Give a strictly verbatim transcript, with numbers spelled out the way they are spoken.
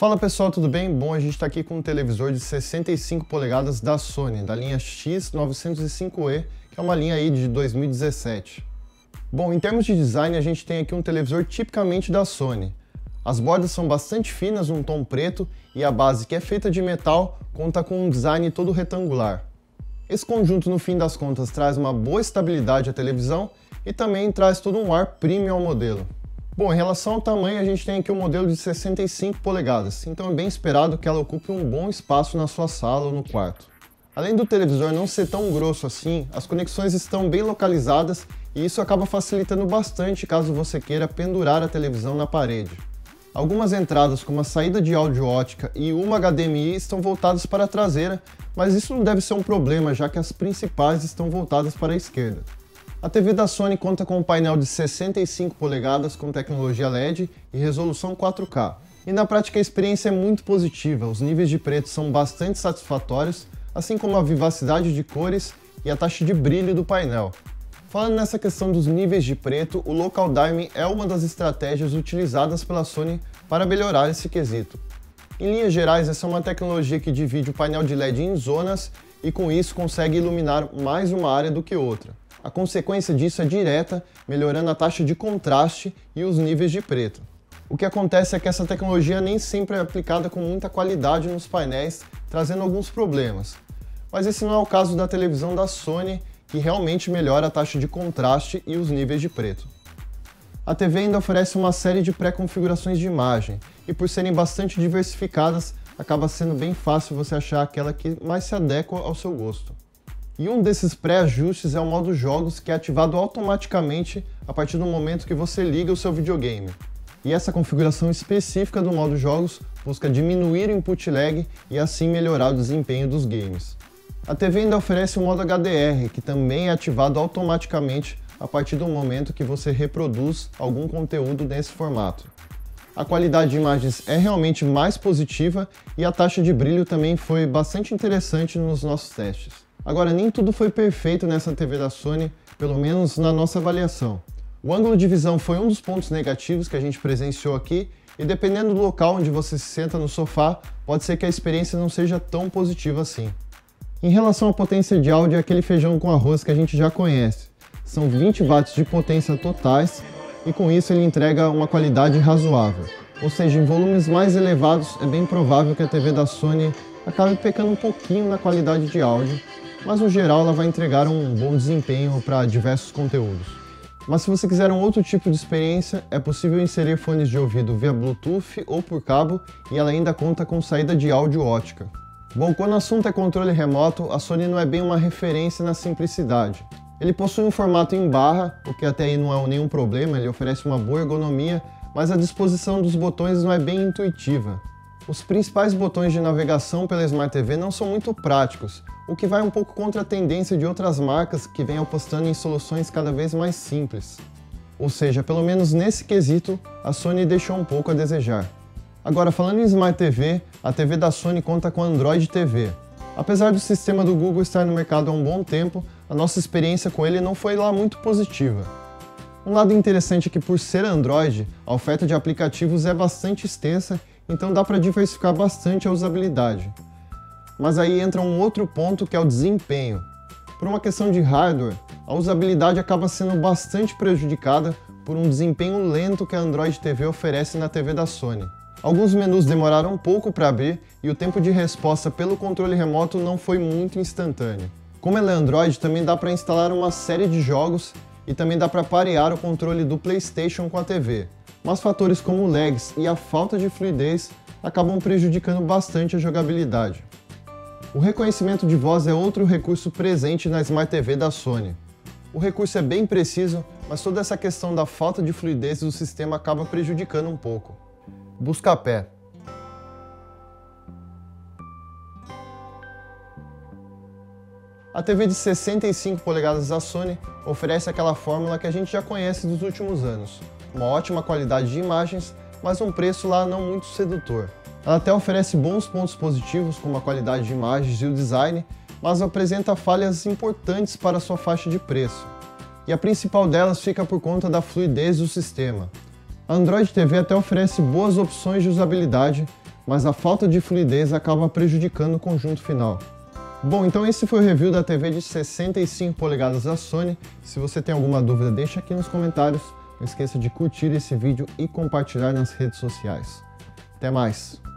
Fala pessoal, tudo bem? Bom, a gente está aqui com um televisor de sessenta e cinco polegadas da Sony, da linha X nove zero cinco E, que é uma linha aí de dois mil e dezessete. Bom, em termos de design, a gente tem aqui um televisor tipicamente da Sony. As bordas são bastante finas, num tom preto, e a base, que é feita de metal, conta com um design todo retangular. Esse conjunto, no fim das contas, traz uma boa estabilidade à televisão e também traz todo um ar premium ao modelo. Bom, em relação ao tamanho, a gente tem aqui um modelo de sessenta e cinco polegadas, então é bem esperado que ela ocupe um bom espaço na sua sala ou no quarto. Além do televisor não ser tão grosso assim, as conexões estão bem localizadas e isso acaba facilitando bastante caso você queira pendurar a televisão na parede. Algumas entradas, como a saída de áudio ótica e uma H D M I, estão voltadas para a traseira, mas isso não deve ser um problema, já que as principais estão voltadas para a esquerda. A T V da Sony conta com um painel de sessenta e cinco polegadas com tecnologia L E D e resolução quatro K. E na prática a experiência é muito positiva, os níveis de preto são bastante satisfatórios, assim como a vivacidade de cores e a taxa de brilho do painel. Falando nessa questão dos níveis de preto, o Local Dimming é uma das estratégias utilizadas pela Sony para melhorar esse quesito. Em linhas gerais, essa é uma tecnologia que divide o painel de L E D em zonas e com isso consegue iluminar mais uma área do que outra. A consequência disso é direta, melhorando a taxa de contraste e os níveis de preto. O que acontece é que essa tecnologia nem sempre é aplicada com muita qualidade nos painéis, trazendo alguns problemas. Mas esse não é o caso da televisão da Sony, que realmente melhora a taxa de contraste e os níveis de preto. A T V ainda oferece uma série de pré-configurações de imagem, e por serem bastante diversificadas, acaba sendo bem fácil você achar aquela que mais se adequa ao seu gosto. E um desses pré-ajustes é o modo jogos, que é ativado automaticamente a partir do momento que você liga o seu videogame. E essa configuração específica do modo jogos busca diminuir o input lag e assim melhorar o desempenho dos games. A T V ainda oferece o modo H D R, que também é ativado automaticamente a partir do momento que você reproduz algum conteúdo nesse formato. A qualidade de imagens é realmente mais positiva e a taxa de brilho também foi bastante interessante nos nossos testes. Agora, nem tudo foi perfeito nessa T V da Sony, pelo menos na nossa avaliação. O ângulo de visão foi um dos pontos negativos que a gente presenciou aqui, e dependendo do local onde você se senta no sofá, pode ser que a experiência não seja tão positiva assim. Em relação à potência de áudio, é aquele feijão com arroz que a gente já conhece. São vinte watts de potência totais, e com isso ele entrega uma qualidade razoável. Ou seja, em volumes mais elevados, é bem provável que a T V da Sony acabe pecando um pouquinho na qualidade de áudio, mas no geral ela vai entregar um bom desempenho para diversos conteúdos. Mas se você quiser um outro tipo de experiência, é possível inserir fones de ouvido via Bluetooth ou por cabo, e ela ainda conta com saída de áudio ótica. Bom, quando o assunto é controle remoto, a Sony não é bem uma referência na simplicidade. Ele possui um formato em barra, o que até aí não é nenhum problema, ele oferece uma boa ergonomia, mas a disposição dos botões não é bem intuitiva. Os principais botões de navegação pela Smart T V não são muito práticos, o que vai um pouco contra a tendência de outras marcas que vêm apostando em soluções cada vez mais simples. Ou seja, pelo menos nesse quesito, a Sony deixou um pouco a desejar. Agora, falando em Smart T V, a T V da Sony conta com Android T V. Apesar do sistema do Google estar no mercado há um bom tempo, a nossa experiência com ele não foi lá muito positiva. Um lado interessante é que, por ser Android, a oferta de aplicativos é bastante extensa, então dá para diversificar bastante a usabilidade. Mas aí entra um outro ponto, que é o desempenho. Por uma questão de hardware, a usabilidade acaba sendo bastante prejudicada por um desempenho lento que a Android T V oferece na T V da Sony. Alguns menus demoraram um pouco para abrir e o tempo de resposta pelo controle remoto não foi muito instantâneo. Como ela é Android, também dá para instalar uma série de jogos e também dá para parear o controle do PlayStation com a T V. Mas fatores como lags e a falta de fluidez acabam prejudicando bastante a jogabilidade. O reconhecimento de voz é outro recurso presente na Smart T V da Sony. O recurso é bem preciso, mas toda essa questão da falta de fluidez do sistema acaba prejudicando um pouco. Busca-pé. A T V de sessenta e cinco polegadas da Sony oferece aquela fórmula que a gente já conhece dos últimos anos. Uma ótima qualidade de imagens, mas um preço lá não muito sedutor. Ela até oferece bons pontos positivos, como a qualidade de imagens e o design, mas apresenta falhas importantes para sua faixa de preço. E a principal delas fica por conta da fluidez do sistema. A Android T V até oferece boas opções de usabilidade, mas a falta de fluidez acaba prejudicando o conjunto final. Bom, então esse foi o review da T V de sessenta e cinco polegadas da Sony. Se você tem alguma dúvida, deixa aqui nos comentários. Não esqueça de curtir esse vídeo e compartilhar nas redes sociais. Até mais!